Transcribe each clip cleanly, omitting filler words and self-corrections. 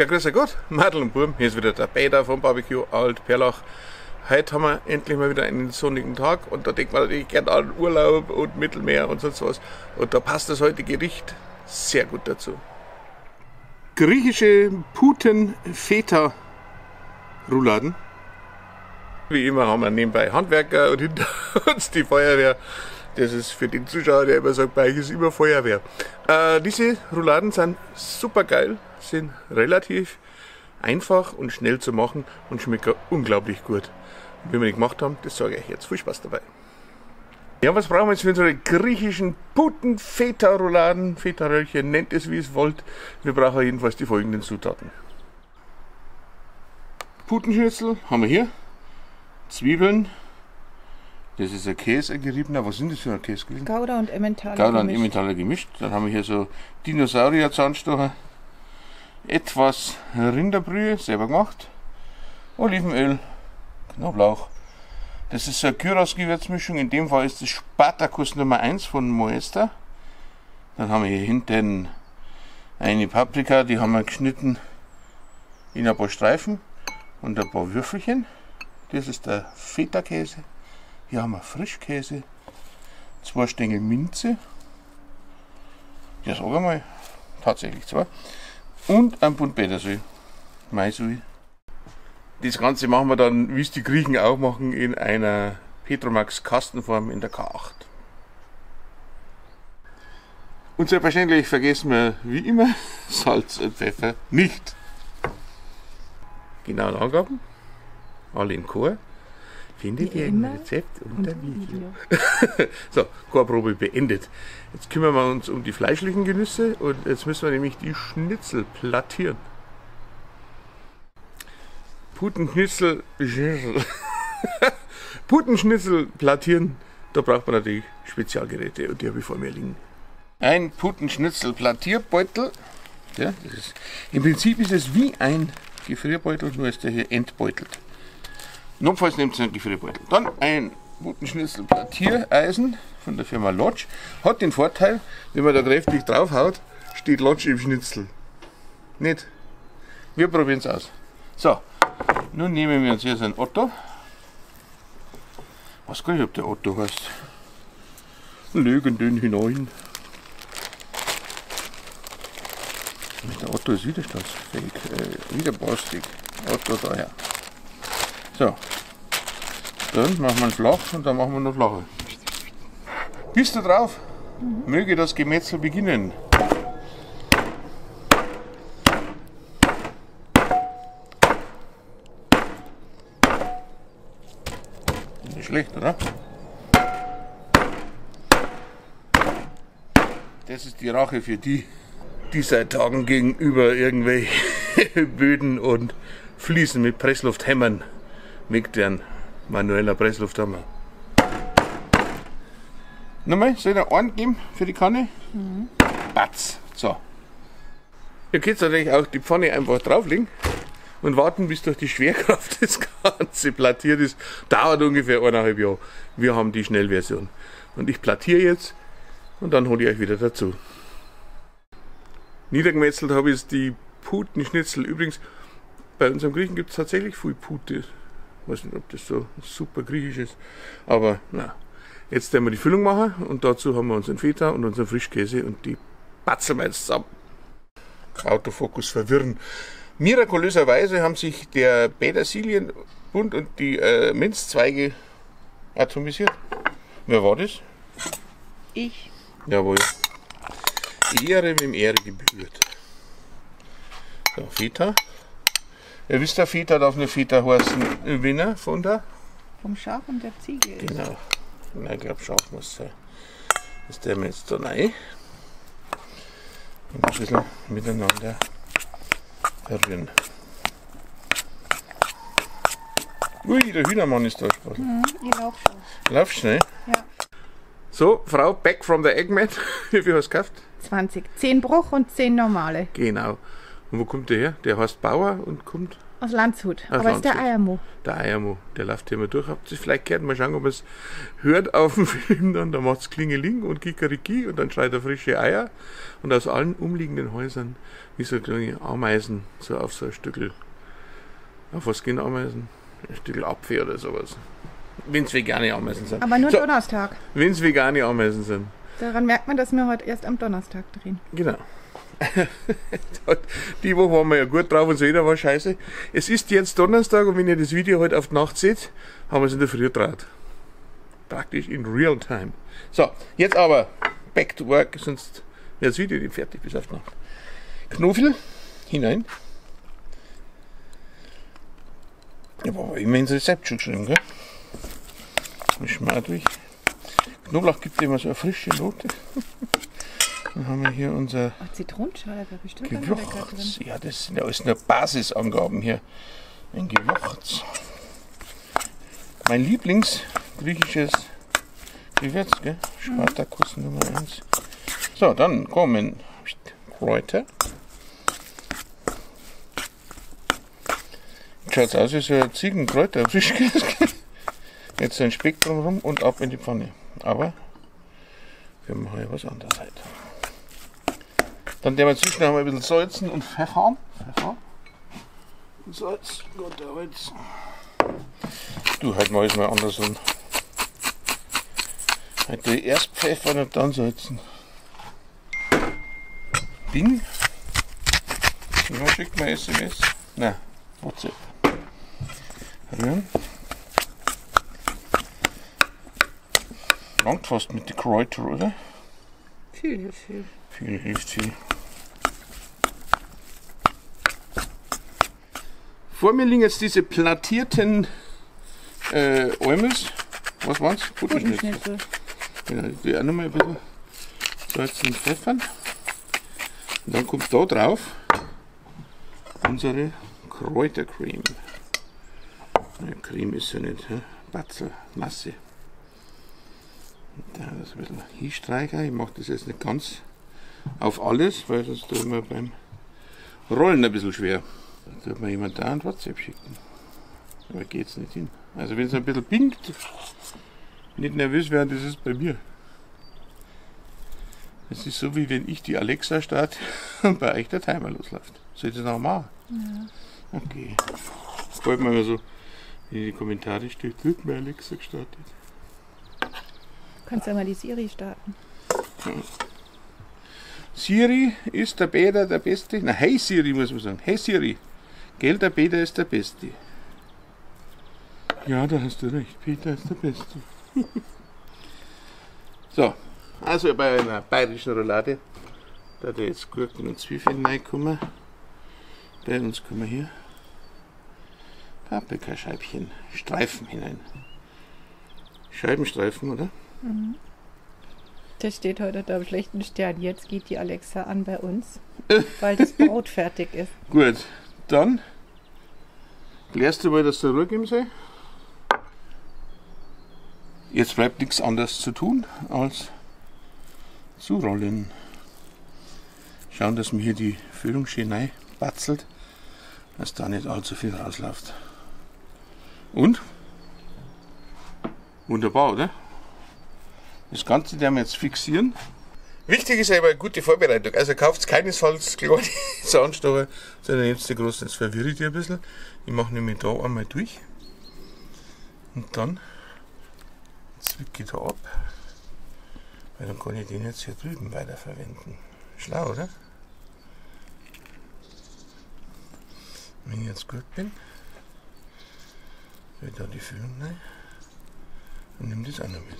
Ja, grüß Gott, Madel und Burm, hier ist wieder der Bäda vom Barbecue Alt Perlach. Heute haben wir endlich mal wieder einen sonnigen Tag und da denkt man natürlich gerne an Urlaub und Mittelmeer und sonst was. Und da passt das heutige Gericht sehr gut dazu. Griechische Puten-Feta-Rouladen. Wie immer haben wir nebenbei Handwerker und hinter uns die Feuerwehr. Das ist für den Zuschauer, der immer sagt, bei euch ist immer Feuerwehr. Diese Rouladen sind super geil, sind relativ einfach und schnell zu machen und schmecken unglaublich gut. Und wenn wir die gemacht haben, das sage ich euch jetzt. Viel Spaß dabei. Ja, was brauchen wir jetzt für unsere griechischen Puten-Feta-Rouladen? Feta-Röllchen, nennt es wie es wollt. Wir brauchen jedenfalls die folgenden Zutaten. Putenschnitzel haben wir hier. Zwiebeln. Das ist ein Käse, ein geriebener. Was sind das für ein Käse gewesen? Gouda und Emmentaler gemischt. Dann haben wir hier so Dinosaurier-Zahnstocher. Etwas Rinderbrühe, selber gemacht. Olivenöl, Knoblauch. Das ist so eine Gyros-Gewürzmischung. In dem Fall ist das Spartakus Nummer 1 von Moesta. Dann haben wir hier hinten eine Paprika. Die haben wir geschnitten in ein paar Streifen und ein paar Würfelchen. Das ist der Feta-Käse. Hier haben wir Frischkäse, 2 Stängel Minze, ja sag einmal, tatsächlich 2, und ein Bund Petersilie, Maisöl. Das Ganze machen wir dann, wie es die Griechen auch machen, in einer Petromax-Kastenform in der K8. Und selbstverständlich vergessen wir, wie immer, Salz und Pfeffer nicht. Genaue Angaben, alle in Chor. Findet ihr ein Rezept unter Video. So, Chorprobe beendet. Jetzt kümmern wir uns um die fleischlichen Genüsse und jetzt müssen wir nämlich die Schnitzel plattieren. Putenschnitzel plattieren, da braucht man natürlich Spezialgeräte und die habe ich vor mir liegen. Ein Putenschnitzel Plattierbeutel. Ja, das ist, im Prinzip ist es wie ein Gefrierbeutel, nur ist der hier entbeutelt. Notfalls nehmt ihr einen Gefrierbeutel. Dann ein Putenschnitzel Plattiereisen von der Firma Lodge. Hat den Vorteil, wenn man da kräftig draufhaut, steht Lodge im Schnitzel. Nicht? Wir probieren es aus. So, nun nehmen wir uns hier so einen Otto. Ich weiß gar nicht, ob der Otto heißt. Legen den hinein. Der Otto ist widerstandsfähig, widerborstig. Otto daher. So, dann machen wir ihn flach und dann machen wir noch flacher. Bist du drauf? Möge das Gemetzel beginnen. Nicht schlecht, oder? Das ist die Rache für die, die seit Tagen gegenüber irgendwelche Böden und Fliesen mit Pressluft hämmern. Mit deren manueller Presslufthammer. Nochmal, soll ich da einen geben für die Kanne? Mhm. Batz! So. Ihr könnt natürlich auch die Pfanne einfach drauflegen und warten, bis durch die Schwerkraft das Ganze plattiert ist. Dauert ungefähr 1,5 Jahre. Wir haben die Schnellversion. Und ich plattiere jetzt und dann hole ich euch wieder dazu. Niedergemetzelt habe ich die Putenschnitzel. Übrigens, bei unserem Griechen gibt es tatsächlich viel Pute. Ich weiß nicht, ob das so super griechisch ist, aber na. Jetzt werden wir die Füllung machen und dazu haben wir unseren Feta und unseren Frischkäse und die batzeln wir jetzt zusammen. Autofokus verwirren. Mirakulöserweise haben sich der Petersilienbund und die Minzzweige atomisiert. Wer war das? Ich. Jawohl. Ehre mit dem Ehre gebührt. So, Feta. Ihr wisst, der Feta darf nur Feta heißen, wenn er von der? Vom Schaf und der Ziege ist. Genau. Nein, ich glaube, Schaf muss sein. Das tun wir jetzt da rein. Und ein bisschen miteinander verrühren. Ui, der Hühnermann ist da schon. Mhm, ich lauf schon. Lauf schnell? Ja. So, Frau, back from the Eggman. Wie viel hast du gekauft? 20. 10 Bruch und 10 normale. Genau. Und wo kommt der her? Der heißt Bauer und kommt Aus Landshut. Aber es ist der Eiermo. Der Eiermo, der läuft hier mal durch. Habt ihr vielleicht gehört? Mal schauen, ob es hört auf dem Film dann. Da macht es Klingeling und Kikeriki und dann schreit er frische Eier. Und aus allen umliegenden Häusern, wie so kleine Ameisen, so auf so ein Stückel. Auf was gehen Ameisen? Ein Stückel Apfel oder sowas. Wenn es vegane Ameisen sind. Aber nur so, Donnerstag. Wenn es vegane Ameisen sind. Daran merkt man, dass wir heute erst am Donnerstag drehen. Genau. Die Woche waren wir ja gut drauf und so, jeder war scheiße. Es ist jetzt Donnerstag und wenn ihr das Video heute auf die Nacht seht, haben wir es in der Früh gedreht. Praktisch in real time. So, jetzt aber back to work, sonst wäre das Video nicht fertig bis auf die Nacht. Knofel hinein. Ich habe aber immer ins Rezept schon geschrieben, gell? Das schmeckt durch. Knoblauch gibt immer so eine frische Note. Dann haben wir hier unser Zitronenschale bestimmt. Gewürz. Ja, das sind ja alles nur Basisangaben hier. Ein Gewürz. Mein Lieblingsgriechisches Gewürz, gell? Spartakus Nummer 1. So, dann kommen Kräuter. Schaut aus wie so ein Ziegenkräuter. Jetzt so ein Speck drum rum und ab in die Pfanne. Aber wir machen ja was anderes heute. Dann der wir zwischen haben wir ein bisschen Salzen und Pfeffer. Pfeffer. Salz, Gott der Holz. Du, heute mal ist mal andersrum. Heute erst Pfeffer und dann salzen. Ding. Dann schickt man SMS. Nein, WhatsApp. Rühren. Langt fast mit den Kräutern, oder? Viel hilft viel. Viel hilft viel. Vor mir liegen jetzt diese plattierten Almes. Was waren's? Putenschnitzel. Ja, die auch nochmal ein bisschen Salz und Pfeffer. Und dann kommt da drauf unsere Kräutercreme. Ja, Creme ist ja nicht, he? Batzel, Masse. Da das ein bisschen hinstreichen. Ich mache das jetzt nicht ganz auf alles, weil sonst tun wir beim Rollen ein bisschen schwer. Da tut mir jemand da ein WhatsApp schicken. Aber geht es nicht hin. Also wenn es ein bisschen pinkt, nicht nervös werden, das ist bei mir. Es ist so, wie wenn ich die Alexa starte und bei euch der Timer losläuft. Soll ich das noch machen? Ja. Okay. Freut mich mal so, wenn in die Kommentare steht, wird mir Alexa gestartet. Du kannst ja mal die Siri starten. Siri ist der Bäda der Beste. Na, hey Siri muss man sagen. Hey Siri. Gell, der Bäda ist der Beste. Ja, da hast du recht. Peter ist der Beste. So, also bei einer bayerischen Roulade. Da hat er jetzt Gurken und Zwiebeln reinkommen. Bei uns kommen hier Paprikascheibchen, Streifen hinein. Scheibenstreifen, oder? Mhm. Das steht heute da am schlechten Stern. Jetzt geht die Alexa an bei uns, weil das Brot fertig ist. Gut, dann klärst du mal, dass du Ruhe geben soll. Jetzt bleibt nichts anderes zu tun, als zu rollen. Schauen, dass mir hier die Füllung schön rein batzelt, dass da nicht allzu viel rausläuft. Und? Wunderbar, oder? Das Ganze werden wir jetzt fixieren. Wichtig ist aber eine gute Vorbereitung. Also kauft keinesfalls kleine Zahnstocher, sondern nehmt die großen. Jetzt verwirre ich die ein bisschen. Ich mache nämlich da einmal durch. Und dann zwicke ich da ab. Weil dann kann ich den jetzt hier drüben weiterverwenden. Schlau, oder? Wenn ich jetzt gut bin, will ich da die Füllung rein. Und nimm das auch noch mit.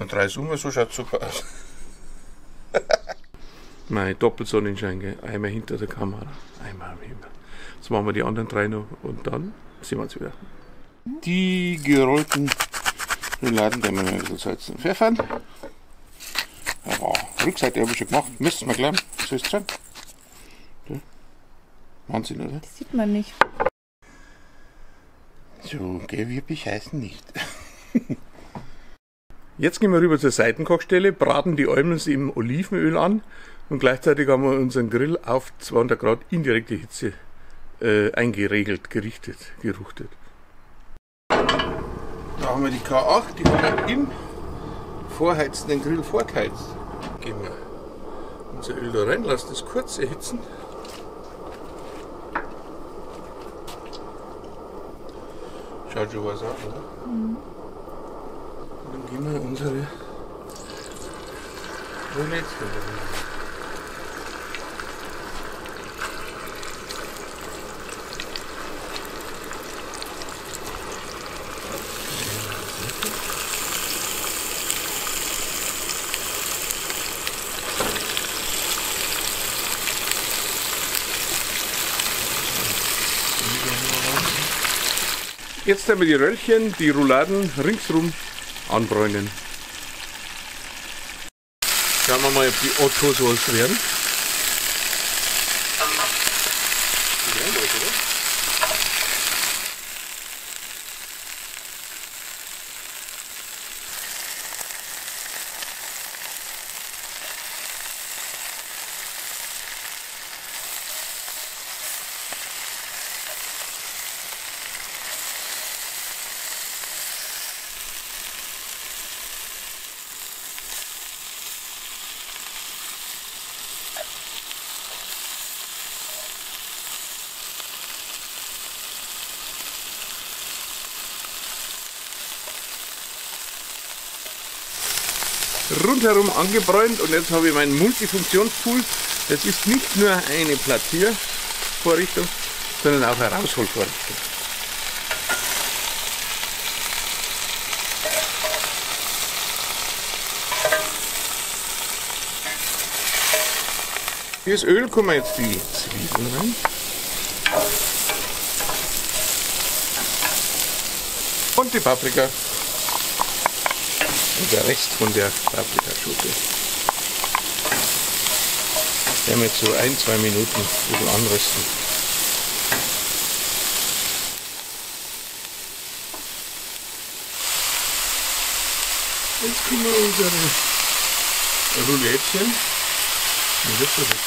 Na, drei Summe, so schaut super aus. Mein Doppelsonnenschein, gell? Einmal hinter der Kamera, einmal am Himmel. Jetzt machen wir die anderen drei noch und dann sehen wir uns wieder. Die gerollten Rouladen, da müssen wir ein bisschen Salz und Pfeffer. Ja, Rückseite habe ich schon gemacht, müssen wir gleich. So ist es sein. Okay. Wahnsinn, oder? Das sieht man nicht. So, gell, wir bescheißen nicht. Jetzt gehen wir rüber zur Seitenkochstelle, braten die Almen im Olivenöl an und gleichzeitig haben wir unseren Grill auf 200 Grad indirekte Hitze eingeregelt, geruchtet. Da haben wir die K8, die haben wir im Vorheizen, den Grill vorgeheizt. Gehen wir unser Öl da rein, lassen das kurz erhitzen. Schaut schon was an, oder? Mhm. Und dann gehen wir unsere Rouletten rein. Jetzt haben wir die Röllchen, die Rouladen ringsrum anbräunen. Schauen wir mal, ob die Ottos was werden. Rundherum angebräunt und jetzt habe ich meinen Multifunktionstool. Das ist nicht nur eine Plattiervorrichtung, sondern auch eine Rausholvorrichtung. Hier ist Öl, kommen jetzt die Zwiebeln rein. Und die Paprika. Und der Rest von der Paprikaschote. Wir haben jetzt so 1-2 Minuten ein bisschen anrösten. Jetzt können wir unsere Roulettchen wieder zurück.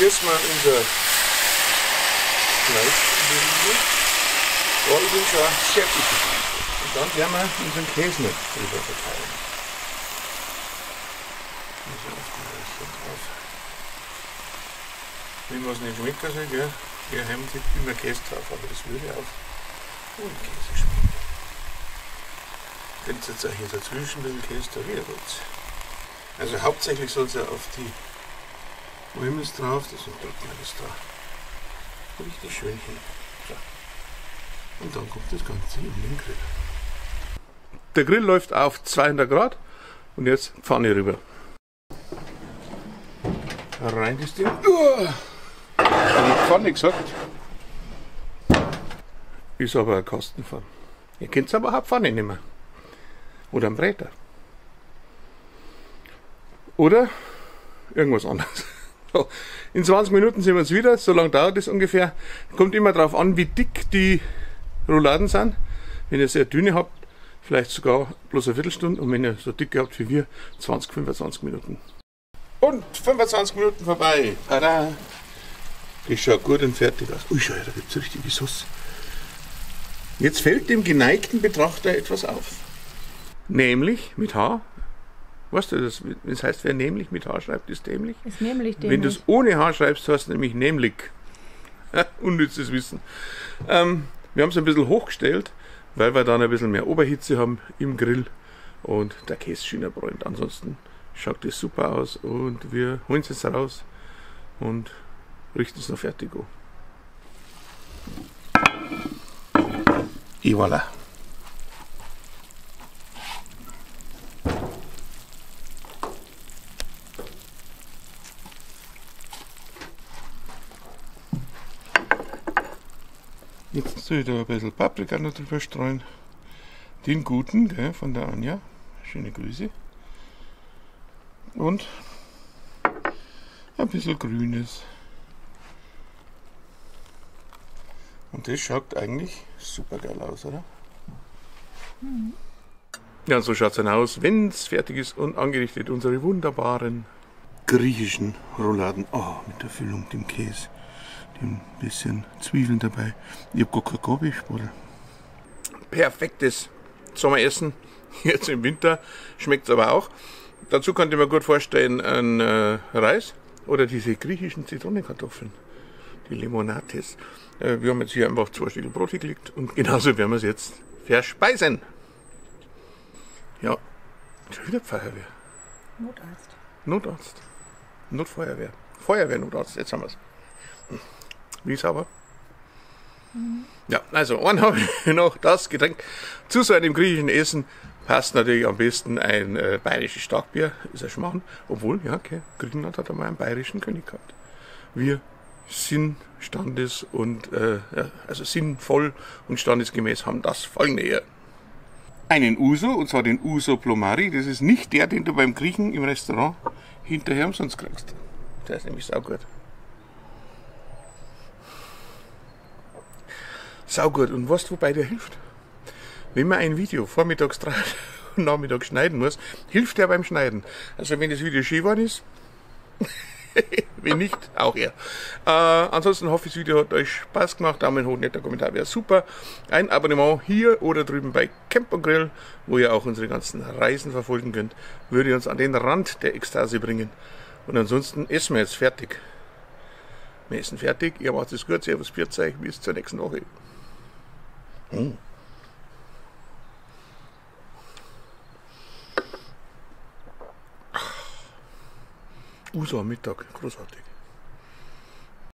Jetzt mal unser Fleisch. Und dann werden wir unseren Käse noch drüber verteilen. Wenn man es nicht schmecken soll, gell? Wir haben jetzt immer Käse drauf, aber das würde auch ohne Käse schmecken. Könnt ihr jetzt auch hier dazwischen ein bisschen Käse da rein. Also hauptsächlich soll es ja auf die Wurmels drauf, deswegen drückt man das da richtig schön hin. So. Und dann kommt das Ganze in den Grill. Der Grill läuft auf 200 Grad und jetzt Pfanne rüber. Rein das Ding. Die Pfanne gesagt. Ist aber eine Kastenpfanne. Ihr könnt es aber auch Pfanne nehmen. Oder einen Bräter. Oder irgendwas anderes. So. In 20 Minuten sehen wir uns wieder. So lange dauert es ungefähr. Kommt immer darauf an, wie dick die Rouladen sind. Wenn ihr sehr dünne habt, vielleicht sogar bloß eine Viertelstunde, und wenn ihr so dicke habt wie wir, 20, 25 Minuten. Und 25 Minuten vorbei. Tada! Das schaut gut und fertig aus. Ui, schau, da gibt es richtige Sauce. Jetzt fällt dem geneigten Betrachter etwas auf. Nämlich mit H. Weißt du, das heißt, wer nämlich mit H schreibt, ist dämlich. Ist nämlich dämlich. Wenn du es ohne H schreibst, heißt es nämlich nämlich. Unnützes Wissen. Wir haben es ein bisschen hochgestellt, weil wir dann ein bisschen mehr Oberhitze haben im Grill und der Käse schöner bräunt. Ansonsten schaut das super aus und wir holen es jetzt raus und richten es noch fertig an. Et voilà. Jetzt soll ich da ein bisschen Paprika noch drüber streuen. Den guten, gell, von der Anja. Schöne Grüße. Und ein bisschen Grünes. Und das schaut eigentlich super geil aus, oder? Mhm. Ja, und so schaut es dann aus, wenn es fertig ist und angerichtet unsere wunderbaren griechischen Rouladen. Oh, mit der Füllung, dem Käse, dem bisschen Zwiebeln dabei. Ich habe gar kein Gabelspattel. Perfektes Sommeressen, jetzt im Winter schmeckt es aber auch. Dazu könnte ich mir gut vorstellen, ein Reis oder diese griechischen Zitronenkartoffeln, die Limonates. Wir haben jetzt hier einfach 2 Stücke Brot gelegt und genauso werden wir es jetzt verspeisen. Ja, schon wieder Feuerwehr. Notarzt. Notarzt. Notfeuerwehr. Feuerwehr-Notarzt, jetzt haben wir es. Wie sauber? Mhm. Ja, also, und habe ich noch das Getränk. Zu so einem griechischen Essen passt natürlich am besten ein bayerisches Starkbier. Ist ein Schmarrn. Obwohl, ja, okay, Griechenland hat einmal einen bayerischen König gehabt. Wir sind standes- und, ja, also sinnvoll und standesgemäß haben das folgende hier. Einen Ouzo, und zwar den Ouzo Plomari. Das ist nicht der, den du beim Griechen im Restaurant hinterher umsonst kriegst. Der ist nämlich saugut. Saugut. Und weißt du, wobei der hilft? Wenn man ein Video vormittags drauf und nachmittags schneiden muss, hilft er beim Schneiden. Also wenn das Video schön geworden ist, wenn nicht, auch er. Ansonsten hoffe ich, das Video hat euch Spaß gemacht. Daumen hoch, netter Kommentar wäre super. Ein Abonnement hier oder drüben bei Camp & Grill, wo ihr auch unsere ganzen Reisen verfolgen könnt, würde uns an den Rand der Ekstase bringen. Und ansonsten essen wir jetzt fertig. Wir essen fertig. Ihr macht es gut. Servus, pfiat euch. Bis zur nächsten Woche. Ouzo am Mittag, großartig.